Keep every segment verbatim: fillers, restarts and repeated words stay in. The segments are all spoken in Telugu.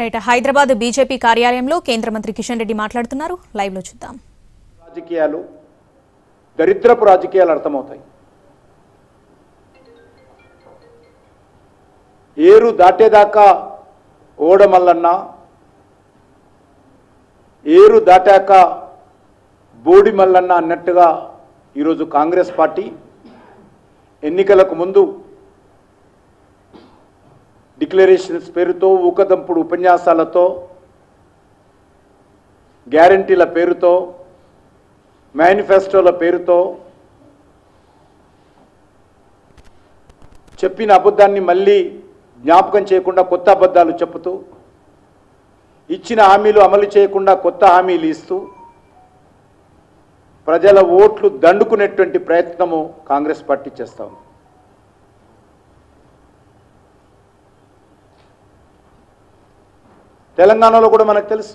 రైట్ హైదరాబాద్ బీజేపీ కార్యాలయంలో కేంద్ర మంత్రి కిషన్ రెడ్డి మాట్లాడుతున్నారు లైవ్ లో చూద్దాం రాజకీయాలు దరిద్రపు రాజకీయాలు అర్థమవుతాయి ఏరు దాటేదాకా ఓడమల్లన్న ఏరు దాటాక బోడి మల్లన్న అన్నట్టుగా ఈ రోజు కాంగ్రెస్ పార్టీ ఎన్నికలకు ముందు డిక్లరేషన్స్ పేరుతో ఊకదంపుడు ఉపన్యాసాలతో గ్యారెంటీల పేరుతో మేనిఫెస్టోల పేరుతో చెప్పిన అబద్ధాన్ని మళ్ళీ జ్ఞాపకం చేయకుండా కొత్త అబద్ధాలు చెప్తూ ఇచ్చిన హామీలు అమలు చేయకుండా కొత్త హామీలు ఇస్తూ ప్రజల ఓట్లు దండుకునేటువంటి ప్రయత్నము కాంగ్రెస్ పార్టీ చేస్తా ఉంది. తెలంగాణలో కూడా మనకు తెలుసు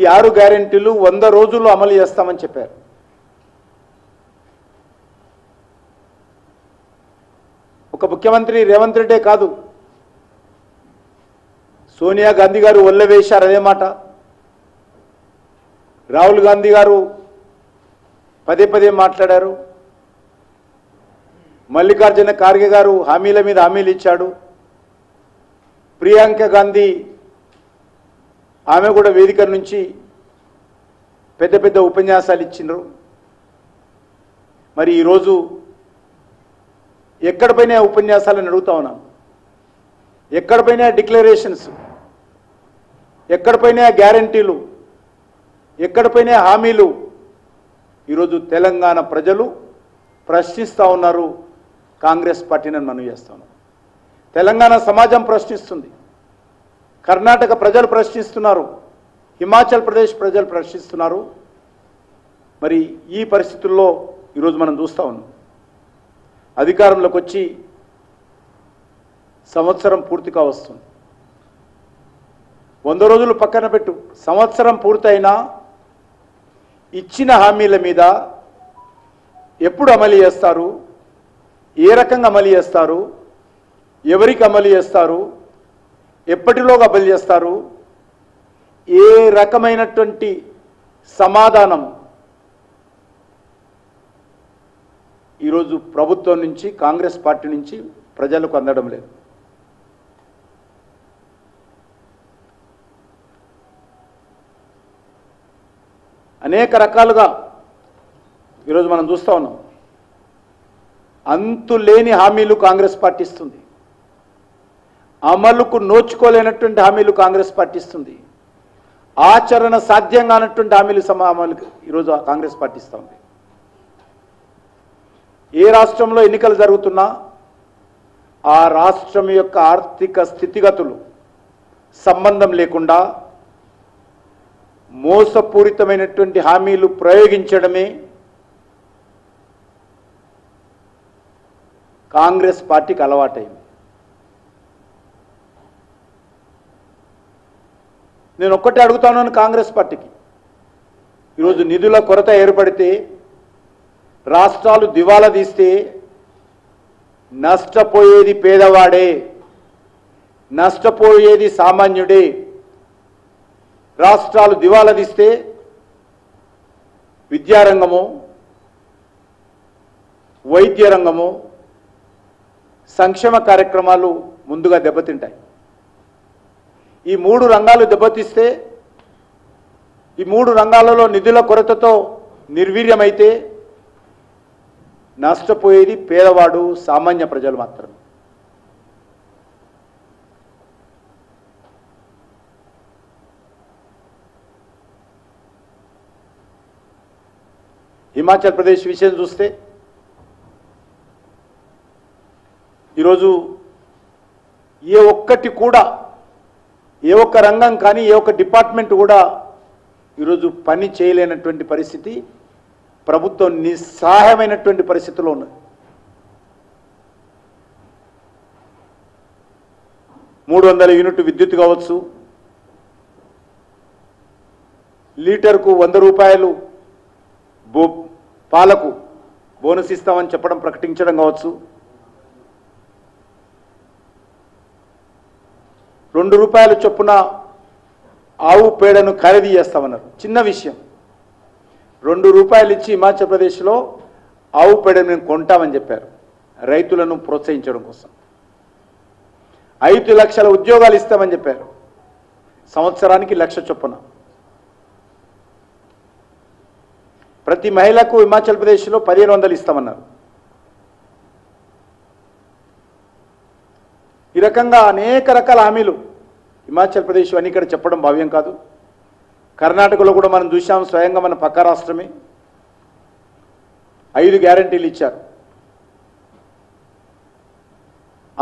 ఈ ఆరు గ్యారెంటీలు వంద రోజుల్లో అమలు చేస్తామని చెప్పారు. ఒక ముఖ్యమంత్రి రేవంత్ రెడ్డే కాదు సోనియా గాంధీ గారు ఒళ్ళ వేశారు అదే మాట, రాహుల్ గాంధీ గారు పదే పదే మాట్లాడారు, మల్లికార్జున ఖార్గే గారు హామీల మీద హామీలు ఇచ్చాడు, ప్రియాంక గాంధీ ఆమె కూడా వేదిక నుంచి పెద్ద పెద్ద ఉపన్యాసాలు ఇచ్చినారు. మరి ఈరోజు ఎక్కడిపైన ఉపన్యాసాలను అడుగుతా ఉన్నాం, ఎక్కడిపైన డిక్లరేషన్స్, ఎక్కడిపైన గ్యారంటీలు, ఎక్కడిపైన హామీలు ఈరోజు తెలంగాణ ప్రజలు ప్రశ్నిస్తూ ఉన్నారు. కాంగ్రెస్ పార్టీని మనం చేస్తా ఉన్నాం, తెలంగాణ సమాజం ప్రశ్నిస్తుంది, కర్ణాటక ప్రజలు ప్రశ్నిస్తున్నారు, హిమాచల్ ప్రదేశ్ ప్రజలు ప్రశ్నిస్తున్నారు. మరి ఈ పరిస్థితుల్లో ఈరోజు మనం చూస్తూ ఉన్నాం అధికారంలోకి వచ్చి సంవత్సరం పూర్తిగా వస్తుంది. వంద రోజులు పక్కన పెట్టు, సంవత్సరం పూర్తయినా ఇచ్చిన హామీల మీద ఎప్పుడు అమలు చేస్తారు, ఏ రకంగా అమలు చేస్తారు, ఎవరికి అమలు చేస్తారు, ఎప్పటిలోగా అమలు చేస్తారు, ఏ రకమైనటువంటి సమాధానం ఈరోజు ప్రభుత్వం నుంచి కాంగ్రెస్ పార్టీ నుంచి ప్రజలకు అందడం లేదు. అనేక రకాలుగా ఈరోజు మనం చూస్తూ ఉన్నాం అంతులేని హామీలు కాంగ్రెస్ పార్టీ ఇస్తుంది, అమలుకు నోచుకోలేనటువంటి హామీలు కాంగ్రెస్ పార్టీ ఇస్తుంది, ఆచరణ సాధ్యంగా అన్నటువంటి హామీలు సమామలకు ఈరోజు కాంగ్రెస్ పార్టీ ఇస్తూ ఉంది. ఏ రాష్ట్రంలో ఎన్నికలు జరుగుతున్నా ఆ రాష్ట్రం యొక్క ఆర్థిక స్థితిగతులు సంబంధం లేకుండా మోసపూరితమైనటువంటి హామీలు ప్రయోగించడమే కాంగ్రెస్ పార్టీకి అలవాటైంది. నేను ఒక్కటే అడుగుతాను కాంగ్రెస్ పార్టీకి, ఈరోజు నిధుల కొరత ఏర్పడితే, రాష్ట్రాలు దివాలా తీస్తే నష్టపోయేది పేదవాడే, నష్టపోయేది సామాన్యుడే. రాష్ట్రాలు దివాలా తీస్తే విద్యారంగము, వైద్య రంగము, సంక్షేమ కార్యక్రమాలు ముందుగా దెబ్బతింటాయి. ఈ మూడు రంగాలు దెబ్బతిస్తే, ఈ మూడు రంగాలలో నిధుల కొరతతో నిర్వీర్యమైతే నష్టపోయేది పేదవాడు, సామాన్య ప్రజలు మాత్రమే. హిమాచల్ ప్రదేశ్ విషయం చూస్తే ఈరోజు ఏ ఒక్కటి కూడా, ఏ ఒక్క రంగం కానీ, ఏ ఒక్క డిపార్ట్మెంట్ కూడా ఈరోజు పని చేయలేనటువంటి పరిస్థితి, ప్రభుత్వం నిస్సహాయమైనటువంటి పరిస్థితిలో ఉన్నది. మూడు వందల యూనిట్ విద్యుత్ కావచ్చు, లీటర్కు వంద రూపాయలు బో పాలకు బోనస్ ఇస్తామని చెప్పడం, ప్రకటించడం కావచ్చు, రెండు రూపాయల చొప్పున ఆవు పేడను ఖరీదు చేస్తామన్నారు. చిన్న విషయం, రెండు రూపాయలు ఇచ్చి హిమాచల్ ప్రదేశ్లో ఆవు పేడను మేము కొంటామని చెప్పారు రైతులను ప్రోత్సహించడం కోసం. ఐదు లక్షల ఉద్యోగాలు ఇస్తామని చెప్పారు సంవత్సరానికి లక్ష చొప్పున. ప్రతి మహిళకు హిమాచల్ ప్రదేశ్లో పదిహేను వందలు ఇస్తామన్నారు. ఈ రకంగా అనేక రకాల హామీలు హిమాచల్ ప్రదేశ్ అని ఇక్కడ చెప్పడం భావ్యం కాదు. కర్ణాటకలో కూడా మనం చూసాం, స్వయంగా మన పక్క రాష్ట్రమే. ఐదు గ్యారంటీలు ఇచ్చారు,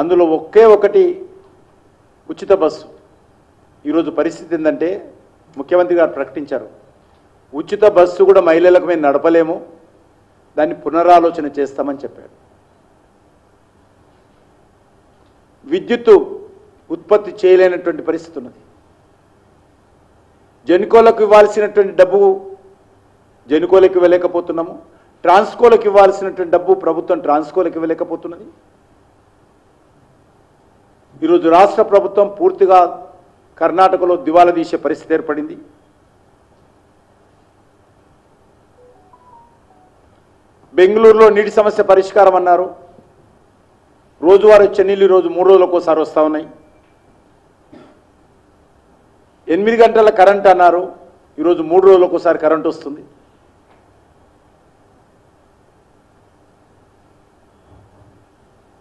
అందులో ఒకే ఒకటి ఉచిత బస్సు. ఈరోజు పరిస్థితి ఏంటంటే ముఖ్యమంత్రి గారు ప్రకటించారు, ఉచిత బస్సు కూడా మహిళలకు మేము నడపలేము, దాన్ని పునరాలోచన చేస్తామని చెప్పారు. విద్యుత్తు ఉత్పత్తి చేయలేనటువంటి పరిస్థితి ఉన్నది. జెన్కోలకు ఇవ్వాల్సినటువంటి డబ్బు జెన్కోలకు ఇవ్వలేకపోతున్నాము, ట్రాన్స్కోలకు ఇవ్వాల్సినటువంటి డబ్బు ప్రభుత్వం ట్రాన్స్కోలకు ఇవ్వలేకపోతున్నది. ఈరోజు రాష్ట్ర ప్రభుత్వం పూర్తిగా కర్ణాటకలో దివాలా తీసే పరిస్థితి ఏర్పడింది. బెంగళూరులో నీటి సమస్య పరిష్కారం అన్నారు, రోజువారీ వచ్చే నీళ్ళు ఈరోజు మూడు రోజులకు ఒకసారి వస్తూ ఉన్నాయి. ఎనిమిది గంటల కరెంట్ అన్నారు, ఈరోజు మూడు రోజులకు ఒకసారి కరెంట్ వస్తుంది.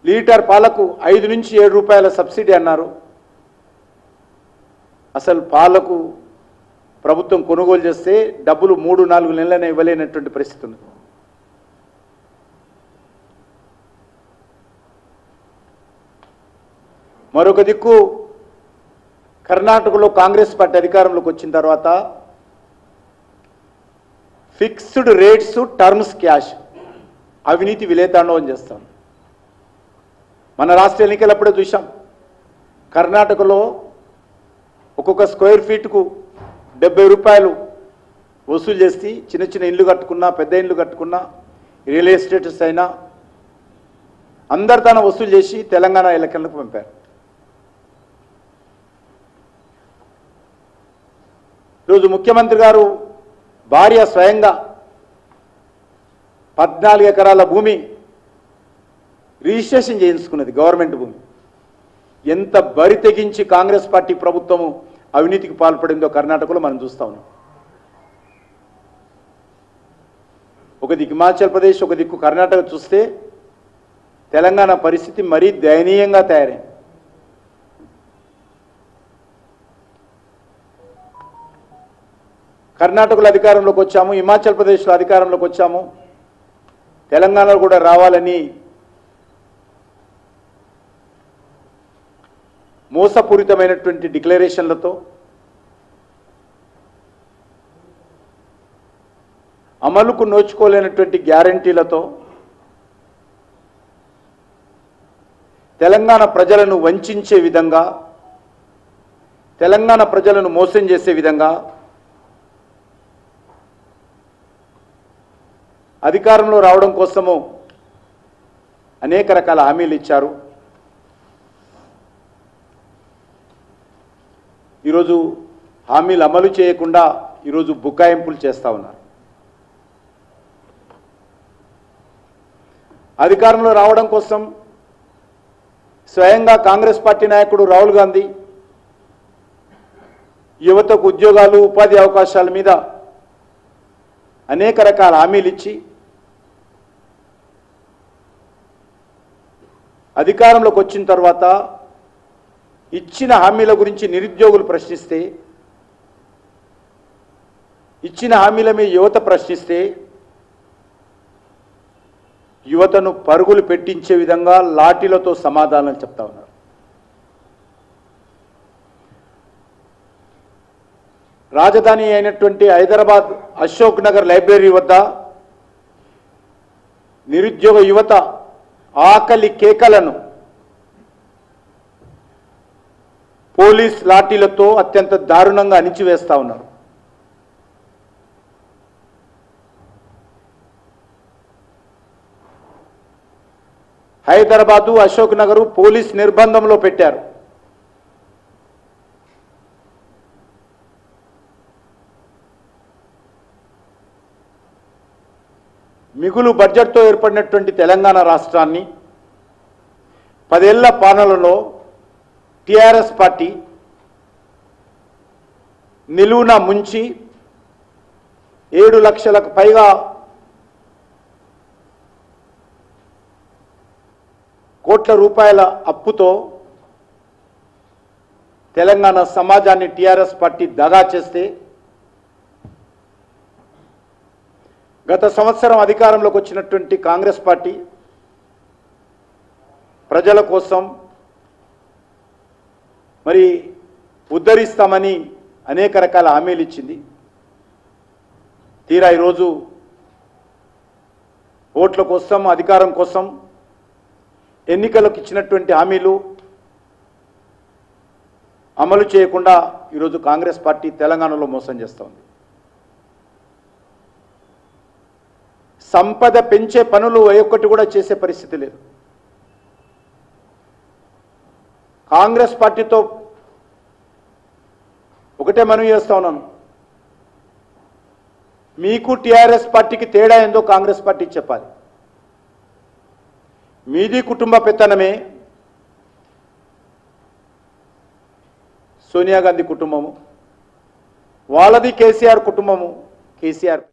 లీటర్ పాలకు ఐదు నుంచి ఏడు రూపాయల సబ్సిడీ అన్నారు, అసలు పాలకు ప్రభుత్వం కొనుగోలు చేస్తే డబ్బులు మూడు నాలుగు నెలలనే ఇవ్వలేనటువంటి పరిస్థితి ఉంది. మరొక దిక్కు కర్ణాటకలో కాంగ్రెస్ పార్టీ అధికారంలోకి వచ్చిన తర్వాత ఫిక్స్డ్ రేట్స్, టర్మ్స్ క్యాష్, అవినీతి విలేతాండవం చేస్తాం. మన రాష్ట్ర ఎన్నికలప్పుడే చూసాం, కర్ణాటకలో ఒక్కొక్క స్క్వేర్ ఫీట్కు డెబ్బై రూపాయలు వసూలు చేసి చిన్న చిన్న ఇండ్లు కట్టుకున్నా, పెద్ద ఇండ్లు కట్టుకున్నా, రియల్ ఎస్టేట్స్ అయినా అందరు తన వసూలు చేసి తెలంగాణ ఎలకలకు పంపారు. ఈరోజు ముఖ్యమంత్రి గారు భార్య స్వయంగా పద్నాలుగు ఎకరాల భూమి రిజిస్ట్రేషన్ చేయించుకున్నది, గవర్నమెంట్ భూమి. ఎంత బరి తెగించి కాంగ్రెస్ పార్టీ ప్రభుత్వము అవినీతికి పాల్పడిందో కర్ణాటకలో మనం చూస్తా ఉన్నాం. ఒక దిక్కు హిమాచల్ ప్రదేశ్, ఒక దిక్కు కర్ణాటక చూస్తే తెలంగాణ పరిస్థితి మరీ దయనీయంగా తయారైంది. కర్ణాటకలో అధికారంలోకి వచ్చాము, హిమాచల్ ప్రదేశ్లో అధికారంలోకి వచ్చాము, తెలంగాణలో కూడా రావాలని మోసపూరితమైనటువంటి డిక్లరేషన్లతో, అమలుకు నోచుకోలేనటువంటి గ్యారంటీలతో తెలంగాణ ప్రజలను వంచే విధంగా, తెలంగాణ ప్రజలను మోసం చేసే విధంగా అధికారంలో రావడం కోసము అనేక రకాల హామీలు ఇచ్చారు. ఈరోజు హామీలు అమలు చేయకుండా ఈరోజు బుకాయింపులు చేస్తూ ఉన్నారు. అధికారంలో రావడం కోసం స్వయంగా కాంగ్రెస్ పార్టీ నాయకుడు రాహుల్ గాంధీ యువతకు ఉద్యోగాలు, ఉపాధి అవకాశాల మీద అనేక రకాల హామీలు ఇచ్చి అధికారంలోకి వచ్చిన తర్వాత ఇచ్చిన హామీల గురించి నిరుద్యోగులు ప్రశ్నిస్తే, ఇచ్చిన హామీల మీద యువత ప్రశ్నిస్తే, యువతను పరుగులు పెట్టించే విధంగా లాఠీలతో సమాధానం చెప్తా ఉన్నారు. రాజధాని అయినటువంటి హైదరాబాద్ అశోక్ నగర్ లైబ్రరీ వద్ద నిరుద్యోగ యువత ఆకలి కేకలను పోలీస్ లాఠీలతో అత్యంత దారుణంగా అణిచివేస్తూ ఉన్నారు. హైదరాబాదు అశోక్ నగర్ పోలీస్ నిర్బంధంలో పెట్టారు. మిగులు బడ్జెట్తో ఏర్పడినటువంటి తెలంగాణ రాష్ట్రాన్ని పదేళ్ల పాలనలో టిఆర్ఎస్ పార్టీ నిలువున ముంచి ఏడు లక్షలకు పైగా కోట్ల రూపాయల అప్పుతో తెలంగాణ సమాజాన్ని టిఆర్ఎస్ పార్టీ దగా చేస్తే గత సంవత్సరం అధికారంలోకి వచ్చినటువంటి కాంగ్రెస్ పార్టీ ప్రజల కోసం మరి ఉద్ధరిస్తామని అనేక రకాల హామీలు ఇచ్చింది. తీరా ఈరోజు ఓట్ల కోసం అధికారం కోసం ఎన్నికలకు ఇచ్చినటువంటి హామీలు అమలు చేయకుండా ఈరోజు కాంగ్రెస్ పార్టీ తెలంగాణలో మోసం చేస్తూ ఉంది. సంపద పెంచే పనులు ఏ ఒక్కటి కూడా చేసే పరిస్థితి లేదు. కాంగ్రెస్ పార్టీతో ఒకటే మనవి చేస్తా ఉన్నాను, మీకు టీఆర్ఎస్ పార్టీకి తేడా ఏందో కాంగ్రెస్ పార్టీ చెప్పాలి. మీది కుటుంబ పెత్తనమే, సోనియా గాంధీ కుటుంబము, వాళ్ళది కేసీఆర్ కుటుంబము, కేసీఆర్